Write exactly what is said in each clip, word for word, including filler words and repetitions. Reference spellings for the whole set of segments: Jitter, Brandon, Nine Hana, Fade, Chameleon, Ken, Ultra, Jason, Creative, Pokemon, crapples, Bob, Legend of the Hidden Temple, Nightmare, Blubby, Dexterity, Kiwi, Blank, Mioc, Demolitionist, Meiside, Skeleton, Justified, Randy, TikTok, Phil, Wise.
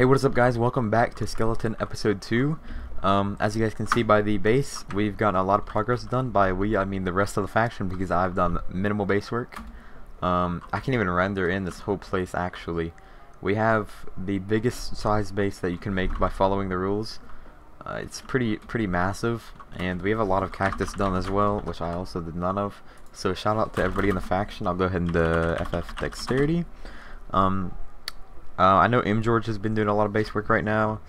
Hey, what is up guys, welcome back to Skeleton episode two. Um, as you guys can see by the base, we've gotten a lot of progress done. By we, I mean the rest of the faction, because I've done minimal base work. Um, I can't even render in this whole place actually. We have the biggest size base that you can make by following the rules. Uh, it's pretty pretty massive, and we have a lot of cactus done as well, which I also did none of. So shout out to everybody in the faction. I'll go ahead and uh, F F Dexterity. Um, Uh, I know M. George has been doing a lot of base work right now,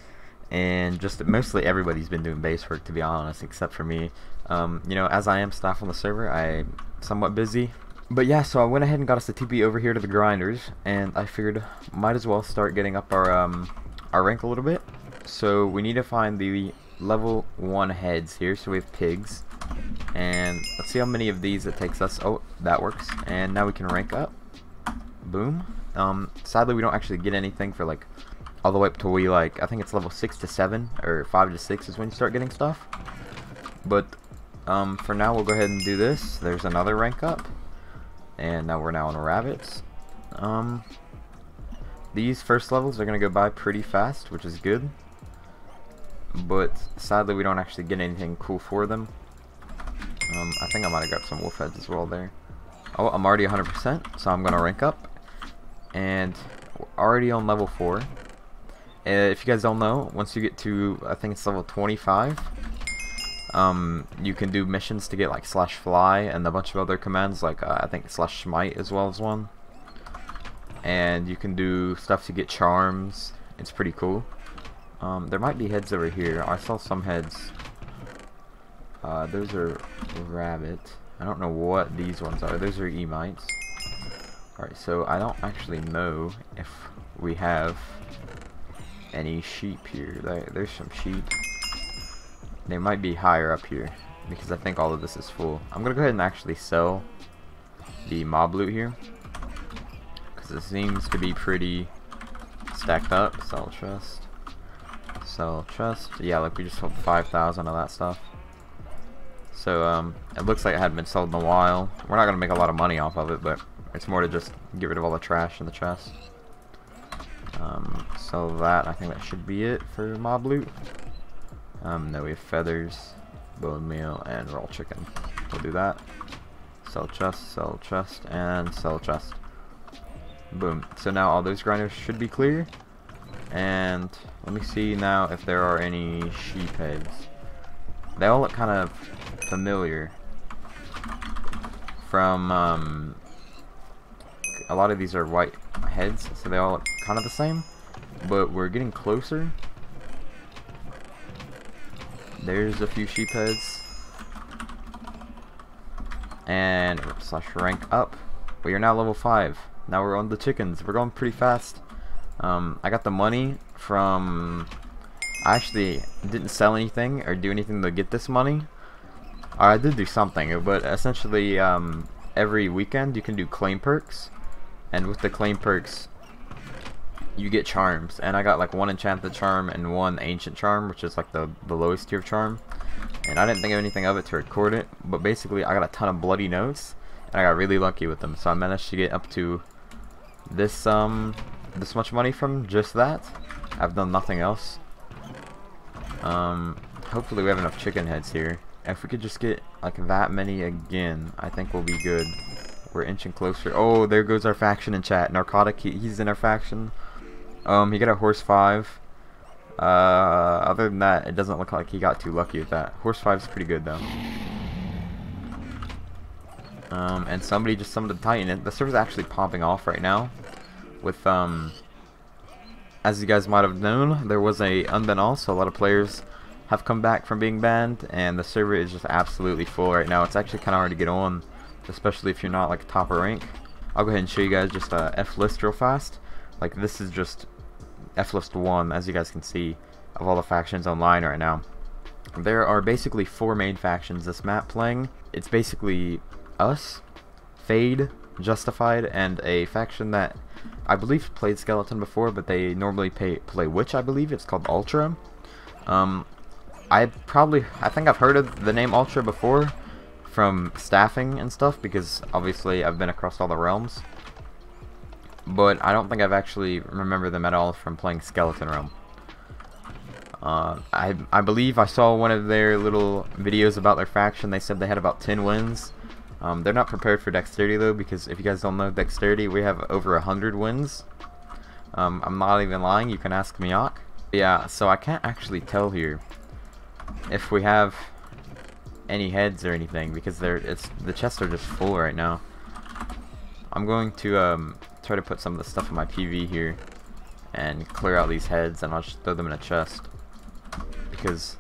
and just mostly everybody's been doing base work, to be honest, except for me. Um, you know, as I am staff on the server, I'm somewhat busy. But yeah, so I went ahead and got us a T P over here to the grinders, and I figured might as well start getting up our um, our rank a little bit. So we need to find the level one heads here. So we have pigs, and let's see how many of these it takes us. Oh, that works, and now we can rank up. Boom. Um, sadly we don't actually get anything for like all the way up till we like, I think it's level six to seven or five to six is when you start getting stuff, but um, for now we'll go ahead and do this. There's another rank up, and now we're now on rabbits. Um, these first levels are gonna go by pretty fast, which is good, but sadly we don't actually get anything cool for them. um, I think I might have grabbed some wolf heads as well there. Oh, I'm already one hundred percent, so I'm gonna rank up, and we're already on level four. Uh, if you guys don't know, once you get to, I think it's level twenty-five, um, you can do missions to get like slash fly and a bunch of other commands, like uh, I think slash smite as well as one, and you can do stuff to get charms. It's pretty cool. Um, there might be heads over here. I saw some heads. Uh, those are rabbit. I don't know what these ones are. Those are emites. Alright, so I don't actually know if we have any sheep here. There, there's some sheep. They might be higher up here, because I think all of this is full. I'm going to go ahead and actually sell the mob loot here, because it seems to be pretty stacked up. Sell trust. Sell trust. Yeah, like we just sold five thousand of that stuff. So um, it looks like it hadn't been sold in a while. We're not going to make a lot of money off of it, but it's more to just get rid of all the trash in the chest. Um, so that, I think that should be it for mob loot. Um, no, we have feathers, bone meal, and raw chicken. We'll do that. Sell chest, sell chest, and sell chest. Boom. So now all those grinders should be clear. And let me see now if there are any sheep heads. They all look kind of familiar from... Um, a lot of these are white heads, so they all look kind of the same, but we're getting closer. There's a few sheep heads, and slash rank up. We are now level five. Now we're on the chickens. We're going pretty fast. Um, I got the money from... I actually didn't sell anything or do anything to get this money. I did do something, but essentially um, every weekend you can do claim perks. And with the claim perks, you get charms. And I got like one enchanted charm and one ancient charm, which is like the, the lowest tier of charm. And I didn't think of anything of it to record it. But basically, I got a ton of bloody notes, and I got really lucky with them. So I managed to get up to this um this much money from just that. I've done nothing else. Um, hopefully we have enough chicken heads here. If we could just get like that many again, I think we'll be good. We're inching closer. Oh, there goes our faction in chat. Narcotic, he, he's in our faction. Um, he got a horse five. Uh, other than that, it doesn't look like he got too lucky with that. Horse five is pretty good though. Um, and somebody just summoned a titan. And the server's actually popping off right now. With um, as you guys might have known, there was a unban all, so a lot of players have come back from being banned, and the server is just absolutely full right now. It's actually kind of hard to get on, especially if you're not like top of rank. I'll go ahead and show you guys just uh, F list real fast. Like this is just F list one, as you guys can see, of all the factions online right now. There are basically four main factions this map playing. It's basically us, Fade, Justified, and a faction that I believe played Skeleton before, but they normally pay, play Witch, I believe. It's called Ultra. Um, I probably, I think I've heard of the name Ultra before, from staffing and stuff, because obviously I've been across all the realms. but I don't think I've actually remember them at all from playing Skeleton Realm. Uh, I, I believe I saw one of their little videos about their faction. They said they had about ten wins. Um, they're not prepared for Dexterity though, because if you guys don't know Dexterity, we have over one hundred wins. Um, I'm not even lying, you can ask Mioc. Yeah, so I can't actually tell here if we have any heads or anything, because they're, it's, the chests are just full right now. I'm going to um, try to put some of the stuff in my P V here and clear out these heads, and I'll just throw them in a chest, because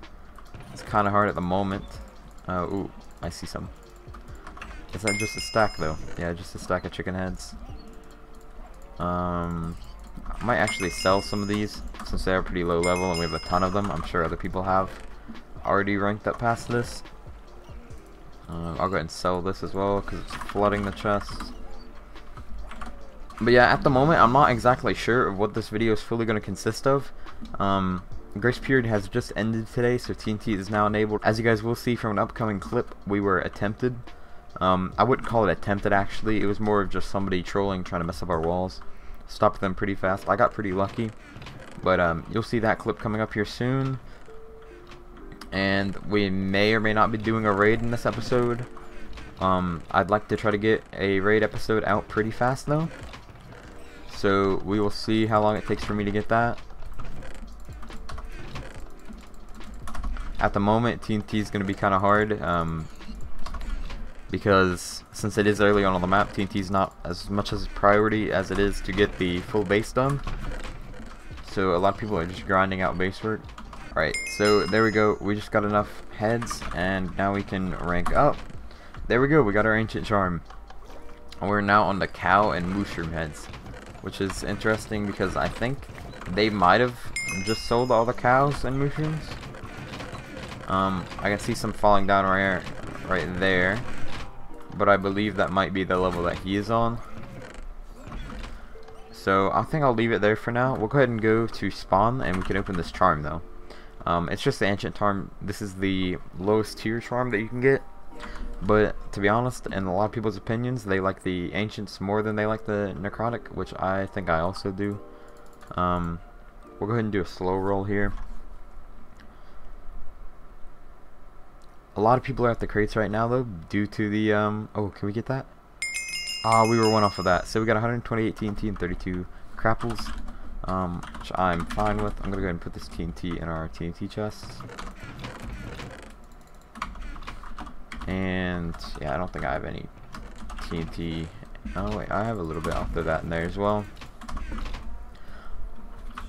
it's kind of hard at the moment. Uh, ooh, I see some. Is that just a stack though? Yeah, just a stack of chicken heads. Um, I might actually sell some of these since they are pretty low level and we have a ton of them. I'm sure other people have already ranked up past this. Uh, I'll go ahead and sell this as well because it's flooding the chests. But yeah, at the moment I'm not exactly sure of what this video is fully going to consist of. Um, Grace period has just ended today, so T N T is now enabled. As you guys will see from an upcoming clip, we were attempted. Um, I wouldn't call it attempted actually, it was more of just somebody trolling, trying to mess up our walls. Stopped them pretty fast. I got pretty lucky, but um, you'll see that clip coming up here soon. And we may or may not be doing a raid in this episode. Um, I'd like to try to get a raid episode out pretty fast though, so we will see how long it takes for me to get that. At the moment, T N T is going to be kind of hard, um, because since it is early on on the map, T N T is not as much as a priority as it is to get the full base done. So a lot of people are just grinding out base work. Alright, so there we go. We just got enough heads, and now we can rank up. There we go. We got our ancient charm. We're now on the cow and mushroom heads, which is interesting because I think they might have just sold all the cows and mushrooms. Um, I can see some falling down right, right there, but I believe that might be the level that he is on. So I think I'll leave it there for now. We'll go ahead and go to spawn, and we can open this charm though. Um, it's just the ancient charm. This is the lowest tier charm that you can get. But to be honest, in a lot of people's opinions, they like the ancients more than they like the narcotic, which I think I also do. Um, we'll go ahead and do a slow roll here. A lot of people are at the crates right now though, due to the um oh, can we get that? Ah, we were one off of that. So we got one hundred twenty-eight T N T and thirty-two crapples, um which I'm fine with. I'm gonna go ahead and put this T N T in our T N T chests. And yeah, I don't think I have any T N T. Oh wait, I have a little bit. I'll throw that in there as well.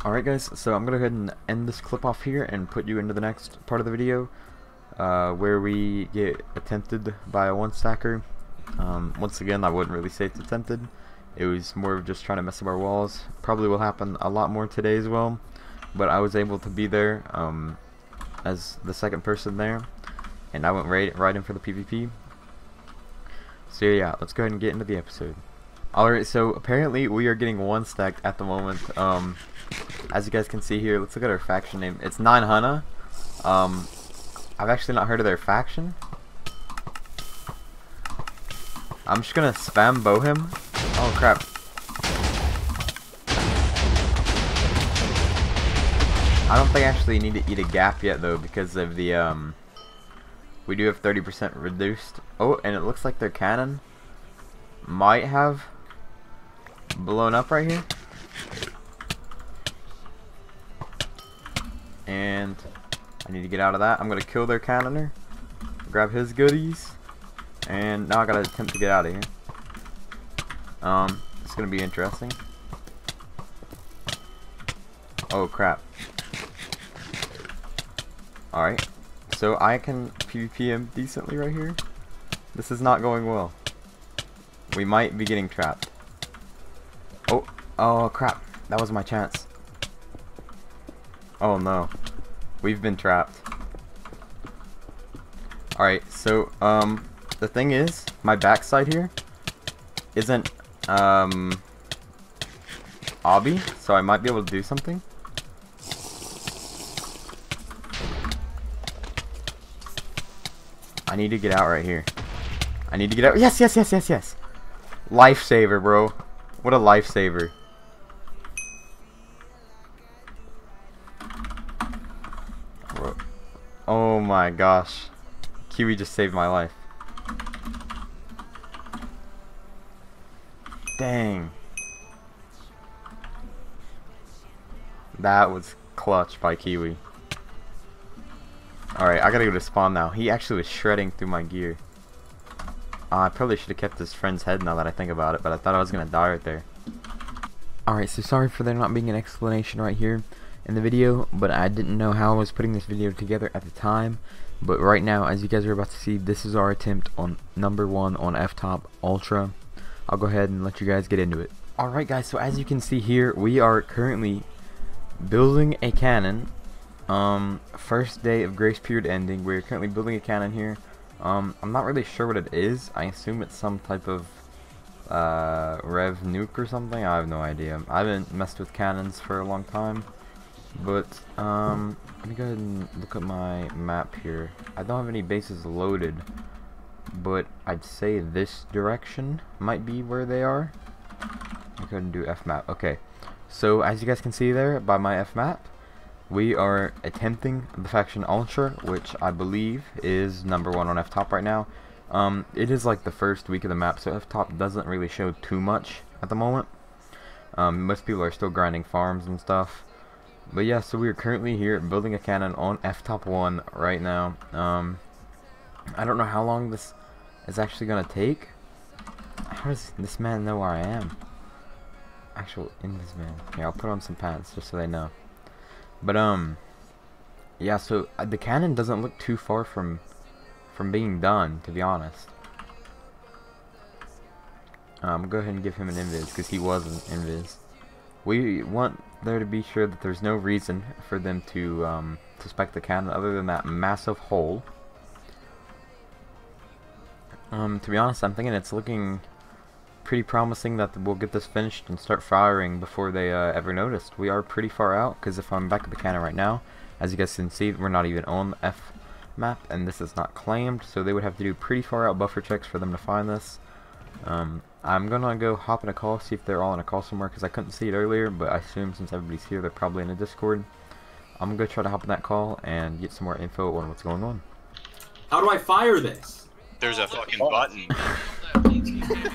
Alright guys, so I'm gonna go ahead and end this clip off here and put you into the next part of the video. Uh, where we get attempted by a one stacker. Um, once again, I wouldn't really say it's attempted. It was more of just trying to mess up our walls. Probably will happen a lot more today as well, but I was able to be there um, as the second person there, and I went right, right in for the PvP. So yeah, let's go ahead and get into the episode. Alright, so apparently we are getting one stacked at the moment. Um, as you guys can see here, let's look at our faction name. It's Nine Hana. Um, I've actually not heard of their faction. I'm just gonna spam bow him. Oh crap. I don't think I actually need to eat a gap yet though, because of the um we do have thirty percent reduced. Oh, and it looks like their cannon might have blown up right here. And I need to get out of that. I'm going to kill their cannoner, grab his goodies, and now I got to attempt to get out of here. Um, it's going to be interesting. Oh crap. Alright, so I can PvP him decently right here. This is not going well. We might be getting trapped. Oh, oh crap. That was my chance. Oh no. We've been trapped. Alright, so, um, the thing is, my backside here isn't, um, obby, so I might be able to do something. I need to get out right here. I need to get out. Yes, yes, yes, yes, yes. Lifesaver, bro. What a lifesaver. Oh my gosh. Kiwi just saved my life. Dang. That was clutch by Kiwi. Alright, I gotta go to spawn now. He actually was shredding through my gear. Uh, I probably should have kept his friend's head now that I think about it, but I thought I was gonna die right there. Alright, so sorry for there not being an explanation right here in the video, but I didn't know how I was putting this video together at the time. But right now, as you guys are about to see, this is our attempt on number one on F-Top Ultra. I'll go ahead and let you guys get into it. Alright guys, so as you can see here, we are currently building a cannon. Um, first day of grace period ending. We're currently building a cannon here. Um, I'm not really sure what it is. I assume it's some type of uh, rev nuke or something. I have no idea. I haven't messed with cannons for a long time. But um, let me go ahead and look at my map here. I don't have any bases loaded, but I'd say this direction might be where they are. Let me go ahead and do F map. Okay. So as you guys can see there by my F map, we are attempting the faction Ultra, which I believe is number one on F-Top right now. Um, it is like the first week of the map, so F-Top doesn't really show too much at the moment. Um, most people are still grinding farms and stuff. But yeah, so we are currently here building a cannon on F-Top one right now. Um, I don't know how long this is actually going to take. How does this man know where I am? Actual in this man. Yeah, I'll put on some pants just so they know. But um, yeah. So the cannon doesn't look too far from from being done, to be honest. Um, go ahead and give him an invis because he was an invis. We want there to be sure that there's no reason for them to um suspect the cannon other than that massive hole. Um, to be honest, I'm thinking it's looking pretty promising that we'll get this finished and start firing before they uh, ever noticed. We are pretty far out, because if I'm back at the cannon right now, as you guys can see, we're not even on the F map, and this is not claimed, so they would have to do pretty far out buffer checks for them to find this. Um, I'm gonna go hop in a call, see if they're all in a call somewhere, because I couldn't see it earlier, but I assume since everybody's here, they're probably in a Discord. I'm gonna go try to hop in that call and get some more info on what's going on. How do I fire this? There's a fucking button.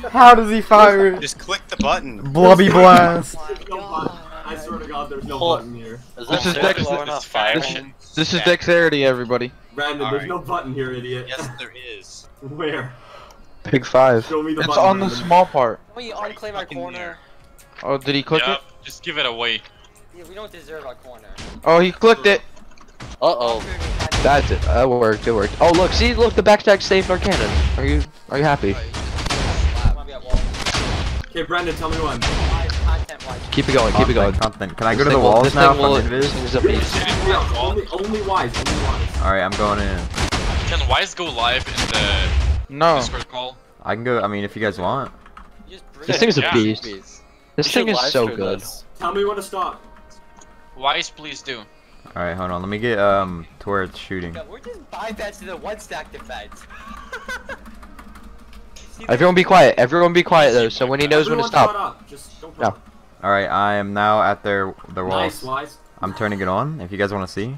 How does he fire it? Just click the button. Blubby blast. No button. I swear to God, there's no Hold. button here. Is this, oh, is Dex this, this, this is Dexterity, everybody. Brandon, right. There's no button here, idiot. Yes, there is. Where? Big five. Show me the it's button, on Brandon. The small part. We unclaim right, our corner. Oh, did he click yep. it? Just give it away. Yeah, we don't deserve our corner. Oh, he clicked it. Uh oh. That's it. That worked. It worked. Oh, look. See, look. The backstack saved our cannon. Are you? Are you happy? Okay, Brandon, tell me one. Keep it going, keep it going. Content. Can I go to the walls now from invis? Only, only Wise, only Wise. Alright, I'm going in. Can Wise go live in the no. Discord call? I can go, I mean, if you guys want. This thing's a beast. This thing is so good. Tell me when to stop. Wise, please do. Alright, hold on, let me get um to where it's shooting. We're just bypassing the one stack defense. Everyone be quiet. Everyone be quiet though. So when he knows Everyone when to stop. Just don't no. All right, I am now at their their walls. Nice, Wise. I'm turning it on. If you guys want to see,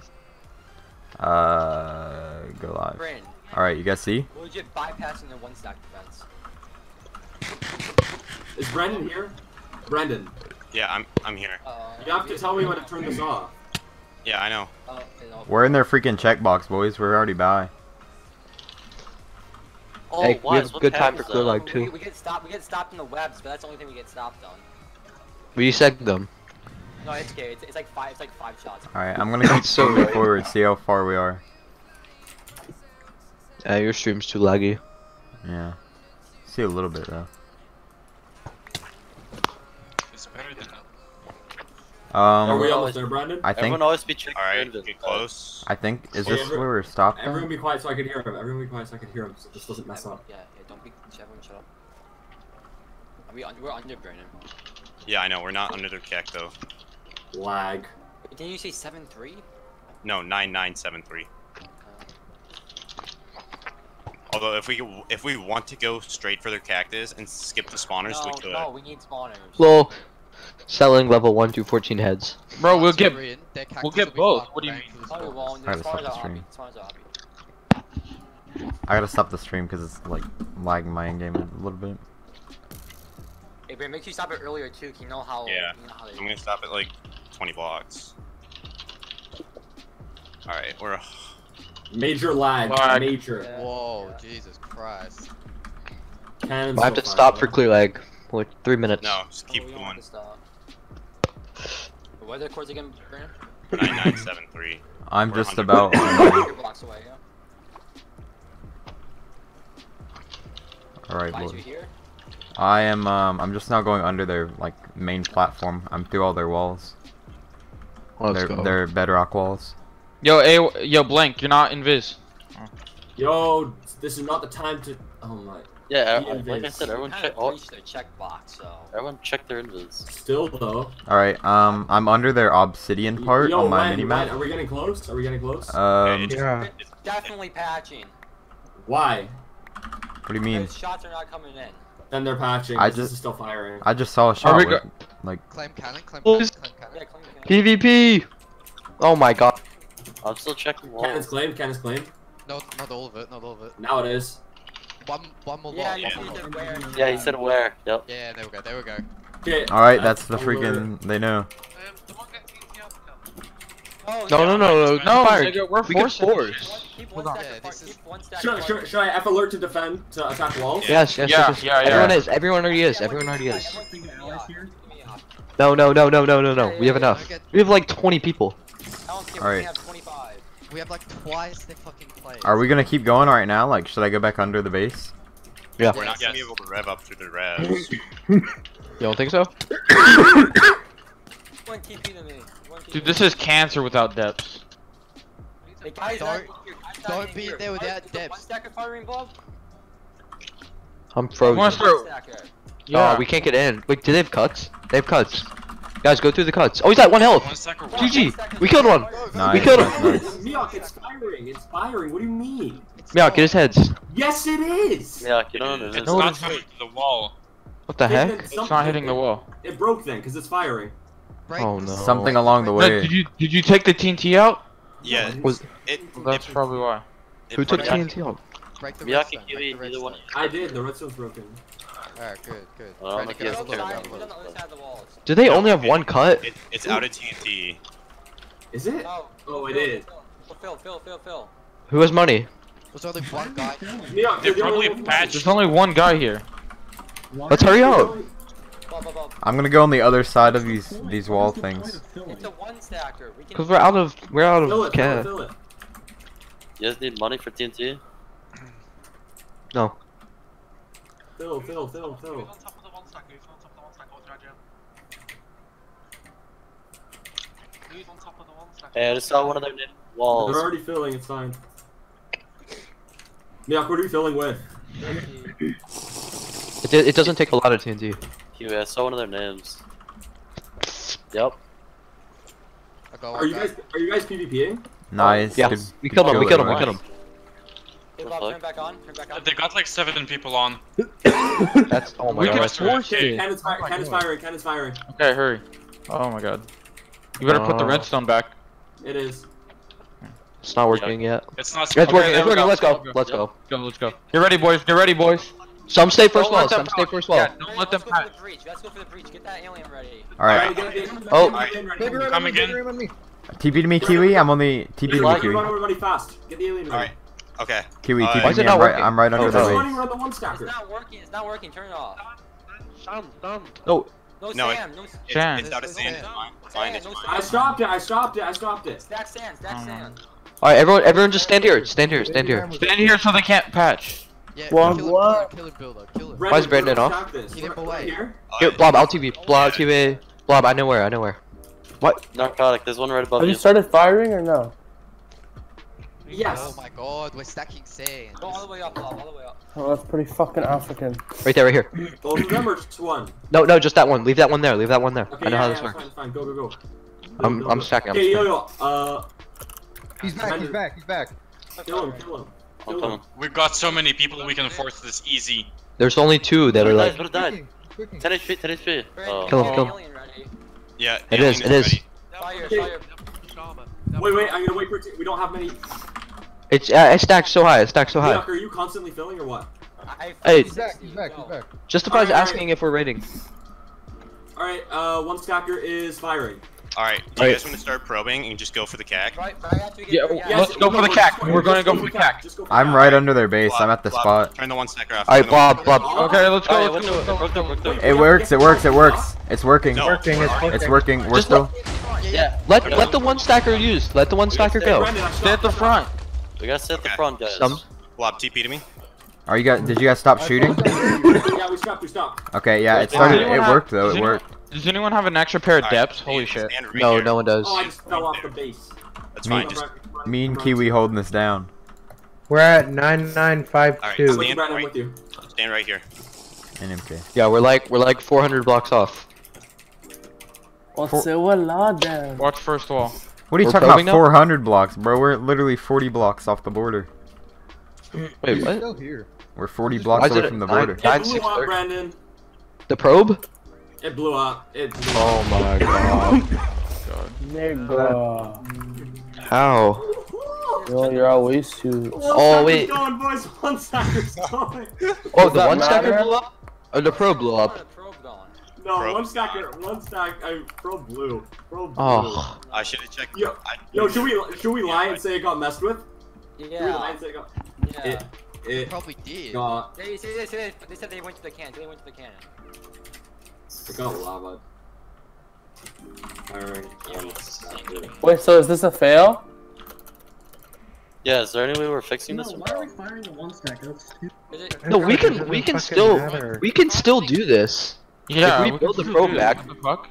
uh, go live. All right, you guys see? We're just bypassing the one stack defense. Is Brandon here? Brandon. Yeah, I'm I'm here. Uh, you have to tell me when to turn this off. Yeah, I know. Uh, We're in their freaking checkbox, boys. We're already by. Oh, hey, we have a good time for clear lag too. We, we get stopped. We get stopped in the webs, but that's the only thing we get stopped on. Resect them. No, it's okay. It's, it's like five. It's like five shots. All right, I'm gonna keep moving forward. See how far we are. Uh, your stream's too laggy. Yeah. See a little bit though. It's better than. Um, Are we almost there, Brandon? I think. Everyone always be checking. Alright, get close. I think is hey, this everyone, where we're stopped? Everyone be quiet so I can hear him. Everyone be quiet so I can hear him. So this doesn't mess everyone, up. Yeah, yeah. Don't be. Everyone shut up. Are we under, we're under Brandon. Yeah, I know. We're not under their cack though. Lag. Didn't you say seven three? No, nine nine seven three. Although if we if we want to go straight for their cactus and skip the spawners, no, we could. No, we need spawners. Lol. Selling level one to fourteen heads. Bro, we'll get we'll get both. What do you mean? I gotta stop the stream. I gotta stop the stream because it's like lagging my in game a little bit. Hey, but make sure you stop it earlier too. Cause you know how. Yeah. You know how I'm gonna stop at like twenty blocks. All right, we're. A... Major lag. Lag. Major. Yeah. Whoa, Jesus Christ. Cannon's we'll have so to far, stop bro. For clear lag. Like three minutes. No, just keep oh, going. What are the chords again, Brandon? Nine nine seven three. I'm just about. blocks away, yeah? All right, boys. I am. Um, I'm just now going under their like main platform. I'm through all their walls. Let's their, go. Their bedrock walls. Yo, a yo, Blank, you're not invis. Yo, this is not the time to. Oh my. Yeah, yeah, like I said, everyone check all their checkbox. So everyone check their invis. Still though. All right, um, I'm under their obsidian part yo, on my mini map. Are we getting close? Are we getting close? Um, it's, yeah. It's definitely patching. Why? What do you mean? Because shots are not coming in. Then they're patching. I just is still firing. I just saw a shot. With, like. Claim cannon. Claim cannon. Claim cannon. Yeah, claim cannon. PvP. Oh my god. I'm still checking walls. Cannon's claimed. Cannon's claimed. No, not all of it. Not all of it. Now it is. One, one more yeah, yeah. Where. Yeah, he said where. Yep. Yeah, there we go, there we go. Okay. Alright, that's the freaking... They know. No, no, no, no, no, fire. No, we're force force. Keep one stack apart, keep one stack apart. Should, should, should I F alert to defend, to attack walls? Yes, yes, yeah, yes. yes. Yeah, yeah, everyone yeah. is, everyone already is, everyone already is. No, no, no, no, no, no, no, we have enough. We have like twenty people. Alright. We have like twice the fucking play. Are we gonna keep going right now? Like, should I go back under the base? Yeah. We're not gonna be able to rev up through the revs. You don't think so? Dude, this is cancer without depths. Don't, don't be there without depths. I'm frozen. Yeah. Oh, we can't get in. Wait, do they have cuts? They have cuts. Guys, go through the cuts. Oh, he's at one health. One second, G G. One we killed one. Nice. We killed him. Nice. Mioc, it's firing. It's firing. What do you mean? Mioc, get his heads. Yes, it is. Mioc, you don't know. It's, it's not hitting the wall. What the heck? It's not hitting the wall. It broke then, because it's firing. Break. Oh, no. Something along the way. No, did you did you take the T N T out? Yeah. Was, it, well, that's it, probably why. It, Who took Mioc, T N T out? Mioc and Kiwi, either one. I did. The redstone's broken. Alright, good, good. Well, the the the wall, so. Do they no, only have it, one cut? It, it's Ooh. Out of T N T. Is it? No. Oh, it Phil, is. Phil, Phil, Phil, Phil. Who has money? There's only one guy. Yeah, they're they're only only patched. There's only one guy here. One Let's hurry up. I'm gonna go on the other side of these these wall things. It's a one stacker. We can Cause we're out of we're out of it, can. Fill it, fill it. You guys need money for T N T? No. Phil, Phil, Phil, Phil. Who's on top of the one stack? Who's on top of the one stack? What's right here? Who's on top of the one stack? Hey, I just saw one of them in walls. They're already filling, it's fine. Mioc, what are you filling with? it, it doesn't take a lot of T N T. Kiwi, I saw one of their names. Yep. I got one are, you guys, are you guys PvPing? Nice. Yeah. Did, we killed him, we killed him, we killed him. Hey, Bob, turn back on, turn back on. They got like seven people on. That's oh my we god. Ken is firing, Ken is firing, Ken is firing. Okay, hurry. Oh my god. You better uh, put the redstone back. It is. It's not working yeah. yet. It's not it's okay, working. It's working. Let's go. Let's go. Let's go. Let's go. Get ready, boys. Get ready, boys. Some stay first wall. Some stay first wall. Yeah, don't let them pass. Let's go for the breach. Get that alien ready. All right. Oh, come again. T P to me, Kiwi. I'm on the T P to me, Kiwi. Run everybody fast. Get the alien ready. All right. Okay. Kiwi, uh, T P to me. I'm right, I'm right oh, under the base. It's not working. It's not working. Turn it off. Sam, Sam. No. No, no Sam. It, no Sam. It's, it's out of sand. Fine. I stopped it. I stopped it. I stopped it. Stack sand. Stack oh. sand. All right, everyone. Everyone, just stand here. Stand here. Stand here. Stand here so they can't patch. Yeah, what? Kill what? Kill it, kill it, kill it. Why is Brandon off? Keep him away. Here, Blob. I'll T P. Blob, T P. Blob. I know where. I know where. What? Narcotic. There's one right above you. Have you started firing or no? Yes. Oh my god, we're stacking sand. Go all the way up, Bob, all the way up. Oh, that's pretty fucking African. Right there, right here. Well, remember, just one. No, no, just that one. Leave that one there. Leave that one there. Okay, I know yeah, how yeah, this works. Fine, fine. Go, go, go. I'm, go, I'm go. stacking. Okay, I'm stacking. Yo, yo. Uh, he's back. He's back. He's back. Kill him. Kill him. I'm coming. We've got so many people, we can force this easy. There's only two that are like. Who died? Who died? ten HP, ten HP. Oh. Kill him, kill him. Yeah, it is, it is. Fire, fire. Wait, wait, I'm gonna wait for. We don't have many. It's uh, it stacks so high. It stacks so high. Mioc, are you constantly filling or what? I hey, he's back, he's back, he's back. Justified's asking if we're raiding. All right, uh, one stacker is firing. All right, do you guys want to start probing and just go for the C A C? Yeah, let's go for the C A C. We're gonna go for the C A C. I'm right under their base. I'm at the spot. Turn the one stacker off. All right, Bob, Bob. Okay, let's go. Let's go. It works. It works. It works. It's working. It's working. It's working. We're still. Yeah. Let let the one stacker use. Let the one stacker go. Stay at the front. We gotta stay at the front, guys. Blob, T P to me. Are you guys? Did you guys stop shooting? Yeah, we stopped. We stopped. Okay, yeah, it started. It worked though. It worked. Does anyone have an extra pair of right, depths? Holy shit. Right no, here. No one does. Oh, I just fell off the base. That's me, fine. Just... Me and Kiwi holding this down. We're at nine nine five two. Right, stand, right, stand right here. N M K. Yeah, we're like we're like four hundred blocks off. What's the wall there? Watch first wall. What are you we're talking about four hundred up? Blocks, bro? We're literally forty blocks off the border. Wait, Wait what? Still here. We're forty just blocks away from the border. nine six three. Brandon. The probe? It blew up. It blew oh up. My god. God. How? Yo, you're always too. Oh, wait. Going, boys. One stacker's going. Oh, the one stacker blew up? Oh, the probe blew up. No, probe. one stacker. One stack. I probe blew. Probe blew. Oh. I should have checked. Yo, I, yo, should we should we lie yeah, and say it got messed with? Yeah. We lie and say it got. Yeah. It, it they probably did. Got... They, they, they, they, they said they went to the cannon. They went to the cannon. I got lava. Alright. Wait, so is this a fail? Yeah, is there any way we're fixing no, this? Why are we firing the one stack? No, we can we can still matter. we can still do this. Yeah, if we build the probe back.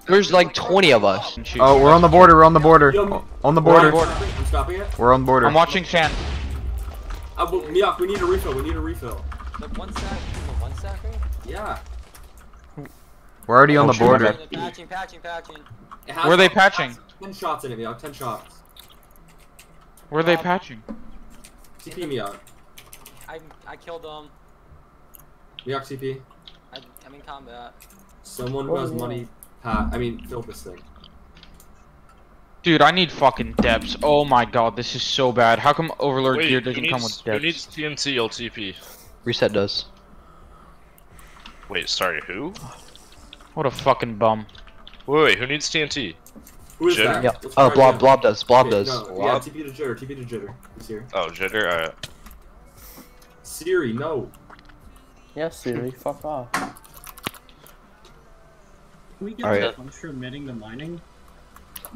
There's like twenty of us. Oh, we're on the border. We're on the border. Yo, on the border. We're on border. I'm stopping it. We're on border. I'm watching Chan. Uh, Mioc, we need a refill. We need a refill. The one stack. The one stacker? Yeah. We're already on the border. Patching, patching, patching. Where are they patching? ten shots in it, Mioc. ten shots. Where are they patching? C P, Mioc. I, I killed them. Mioc, C P. I, I'm in combat. Someone who has money, pat. I mean, fill this thing. Dude, I need fucking depths. Oh my god, this is so bad. How come Overlord Gear doesn't come with depths? Who needs T N T L T P? Reset does. Wait, sorry, who? What a fucking bum. Wait, wait, who needs T N T? Who is Jitter? That? Yeah. Oh, Blob, Blob does, Blob okay, does. No, yeah, T P to Jitter, T P to Jitter. He's here. Oh, Jitter, alright. Siri, no. Yeah, Siri, fuck off. Can we get right. that monster emitting the mining?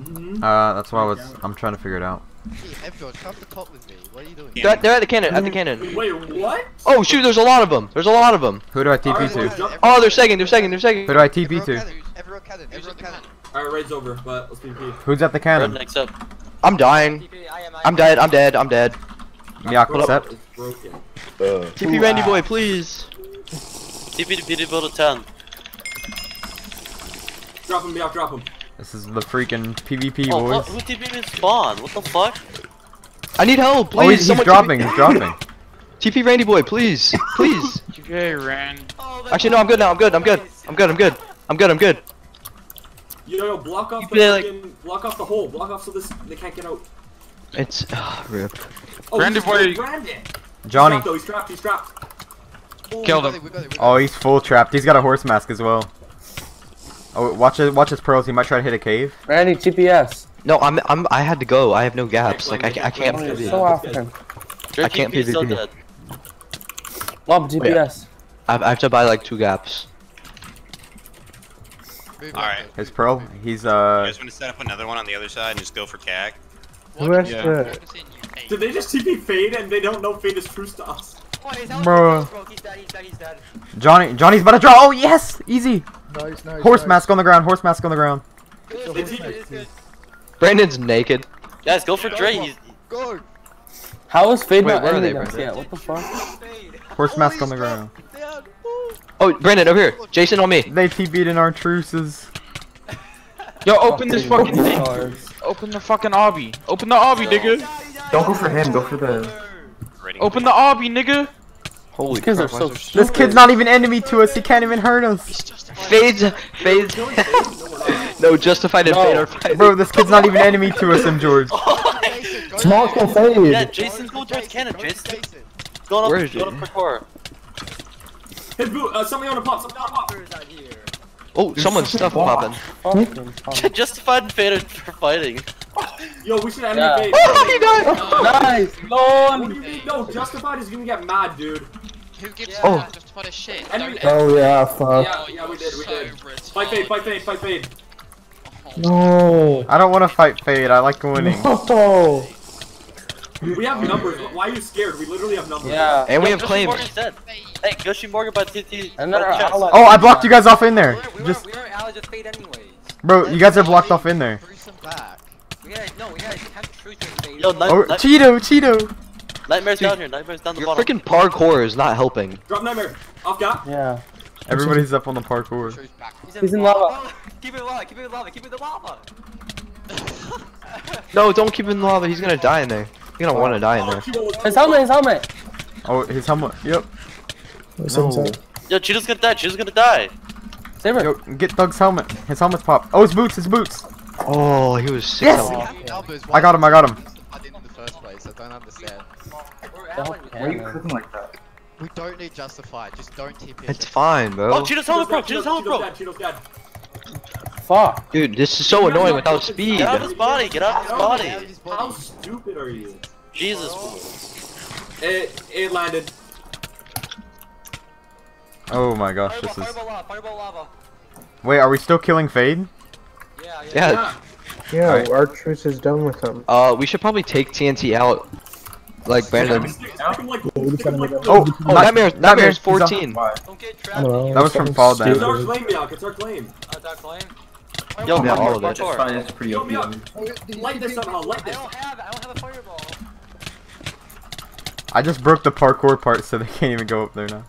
Mm-hmm. Uh, that's why I was, I'm trying to figure it out. Hey, M. George, come to cult with me. What are you doing? They're, they're at the cannon, at the cannon. Wait, what? Oh shoot, there's a lot of them. There's a lot of them. Who do I T P right, to? Oh, they're second, they're second, they're second. Who do I T P to? Cannon. Everyone cannon, everyone cannon. Alright, raid's over, but let's T P. Who's at the cannon? Next up. I'm dying. I'm dead, I'm dead, I'm dead. Mioc, what's up? T P Randy boy, please. T P to P D build a ten. Drop him, Mioc, drop him. This is the freaking PvP, oh, boys. Who T P'd in spawn? What the fuck? I need help, please! Oh, he's, he's dropping, T P... he's dropping. T P Randy boy, please! Please! T P Randy. Oh, actually, no, I'm good now, I'm good, I'm good, I'm good, I'm good, I'm good, I'm good. Yo, yo, block off the like... freaking, block off the hole, block off so this, they can't get out. It's, ah, oh, rip. Oh, Randy boy! Brandon. Johnny. He's trapped, though. he's trapped, he's trapped. Oh, Killed him. It, it, oh, he's full trapped, he's got a horse mask as well. Oh, watch his watch his pearls. He might try to hit a cave. Randy, T P S. No, I'm I'm I had to go. I have no gaps. Like I I can't. P V P. So often. I can't P V P. Bob, T P S. I have to buy like two gaps. All right. His pearl. He's uh. You guys want to set up another one on the other side and just go for C A C? Where's yeah. the? Did they just T P Fade and they don't know Fade is true to us? Bro. Johnny, Johnny's about to draw. Oh yes, easy. Nice, nice, horse nice. mask on the ground. Horse mask on the ground. Good, it's it's good. Brandon's naked. Guys, go for Dre. Go. How is Fade Wait, not where are they, Brandon? Yeah, what the fuck? Horse mask on the ground. Oh, Brandon, over here. Jason on me. They T B'd in our truces. Yo, open this fucking thing. Open the fucking obby. Open the obby, nigga. Don't go for him. Go for the. operating. Open the obby, nigga! Holy crap, are so so this kid's not even enemy to us, he can't even hurt us! He's Justified. Fade's... Fade's... no, Justified and no. Fade are fighting. Bro, this kid's not even enemy to us, M. George. Small can Fade! Yeah, Jason's going towards cannon, Jason. Going up, Where is going up parkour. Hey, Boo, uh, somebody on a pop, somebody on a pop! Oh, There's someone's stuff popping. Justified and Fade are fighting. Yo, we should have yeah. Fade. Oh, he died! Nice! Lord! What do you mean? No, Justified is gonna get mad, dude. Who gives oh. that Justified a shit? Enemy, oh, yeah, fuck. Yeah, yeah, we did, we so did. Retarded. Fight Fade, fight Fade, fight Fade. No! I don't wanna fight Fade, I like winning. No! We have numbers, why are you scared? We literally have numbers. Yeah. And we have claims. Hey, Yoshi Morgan by T T. Oh, I blocked you guys off in there. We weren't allies with Fade anyways. Bro, you guys are blocked off in there. Yo, Cheeto, Cheeto. Nightmare's down here, Nightmare's down the bottom. Your freaking parkour is not helping. Drop Nightmare. Off gap. Yeah. Everybody's up on the parkour. He's in lava. Keep it in lava, keep it in lava, keep it in lava. No, don't keep him in the lava, he's gonna die in there. He's gonna wanna die in there. His helmet, his helmet! Oh, his helmet, yep. No. Yo, Cheeto's gonna die, Cheeto's gonna die! Save her. Yo, get Thug's helmet. His helmet's popped. Oh, his boots, his boots! Oh, he was sick. Yes! I got him, I got him. I didn't in the first place, I don't understand. Why are you cooking like that? We don't need Justified, just don't tip him. It's fine, bro. Oh, Cheeto's helmet broke, Cheeto's helmet broke! Cheeto's dead, Cheeto's dead. Fuck. Dude, this is so annoying without speed. Get out of his body, get out of his body. How stupid are you? Jesus. It, it landed. Oh my gosh, this is... Wait, are we still killing Fade? Yeah, yeah. Yeah, our truce is done with him. Uh, we should probably take T N T out. Like Brandon. Oh, Nightmare's, Nightmare's fourteen. That was from Fall Down. It's our claim, Mioc, it's our claim. It's our claim. Yo, yeah, all of it. It's fine, it's pretty O P. Light this somehow, light this. I don't have, I don't have a fireball. I just broke the parkour part so they can't even go up there now.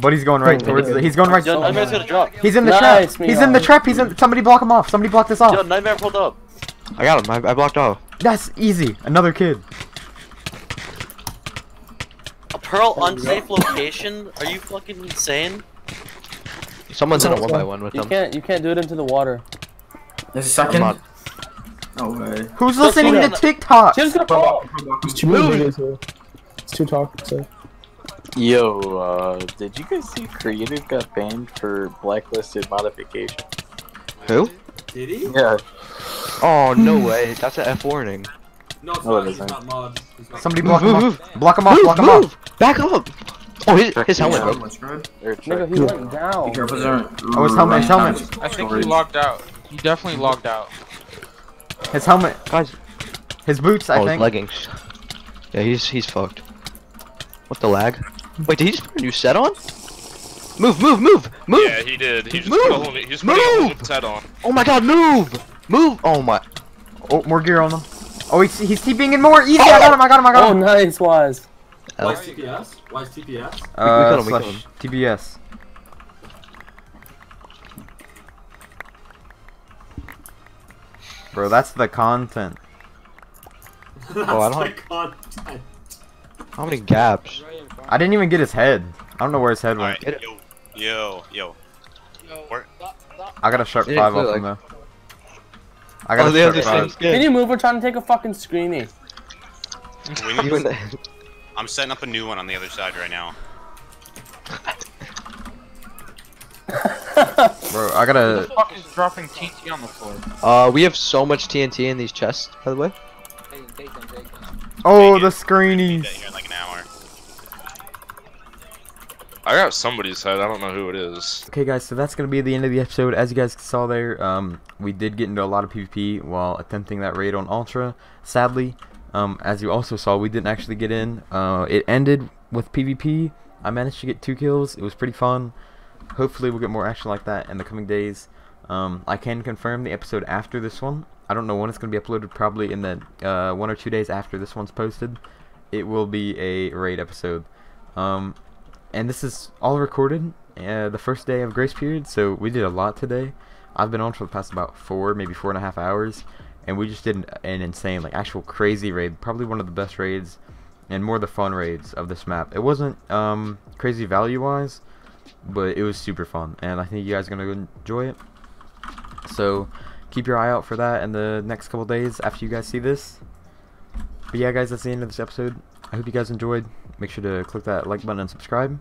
But he's going right towards the, he's going right towards Nightmare's gonna drop. He's in the trap, he's in the trap, he's in, somebody block him off, somebody block this off. Yo, Nightmare pulled up. I got him, I, I blocked off. That's easy, another kid. A pearl unsafe location? Are you fucking insane? Someone's in a one by one with you them. You can't, you can't do it into the water. There's a second. No way. Who's Just listening to TikTok? Jim's gonna fall. It's too too It's too toxic. Yo, uh, did you guys see Creative got banned for blacklisted modification? Who? Did he? Yeah. Oh no way! That's an F warning. No, it's no, not. He's not mod. He's not Somebody block him off. Block him off. Block him off. Back up. Oh, his, his helmet broke. Nigga, he went down. Be careful, sir. Oh, his helmet, his helmet. I think he logged out. He definitely logged out. His helmet, guys. His boots, I oh, think. Oh, leggings. Yeah, he's he's fucked. What the lag? Wait, did he just put a new set on? Move, move, move, move. Yeah, he did. He just move. put a whole new, he just move. put a whole new set on. Oh my God, move, move. Oh my. Oh, more gear on him. Oh, he's he's TPing in more. Easy, oh. I got him, I got him, I got him. Oh, nice, Wise. Wise T P S? Wise T P S? Uh, we, we slash T B S. Bro, that's the content. that's oh, I don't the content. How many gaps? I didn't even get his head. I don't know where his head went. Right, yo, yo, yo. yo I got a sharp five off like... him though. I got oh, a sharp five. Can you move? We're trying to take a fucking screeny. I'm setting up a new one on the other side right now. Bro, I gotta... Who the fuck is dropping T N T on the floor? Uh, we have so much T N T in these chests, by the way. Take them, take them. Oh, the screenies! Here in like an hour. I got somebody's head, I don't know who it is. Okay guys, so that's gonna be the end of the episode. As you guys saw there, um, we did get into a lot of PvP while attempting that raid on Ultra. Sadly, Um, as you also saw, we didn't actually get in. Uh, it ended with PvP. I managed to get two kills. It was pretty fun. Hopefully we'll get more action like that in the coming days. Um, I can confirm the episode after this one. I don't know when it's going to be uploaded. Probably in the uh, one or two days after this one's posted. It will be a raid episode. Um, and this is all recorded uh, the first day of grace period. So we did a lot today. I've been on for the past about four, maybe four and a half hours. And we just did an, an insane, like, actual crazy raid. Probably one of the best raids and more the fun raids of this map. It wasn't um, crazy value-wise, but it was super fun, and I think you guys are going to enjoy it. So keep your eye out for that in the next couple days after you guys see this. But yeah, guys, that's the end of this episode. I hope you guys enjoyed. Make sure to click that like button and subscribe.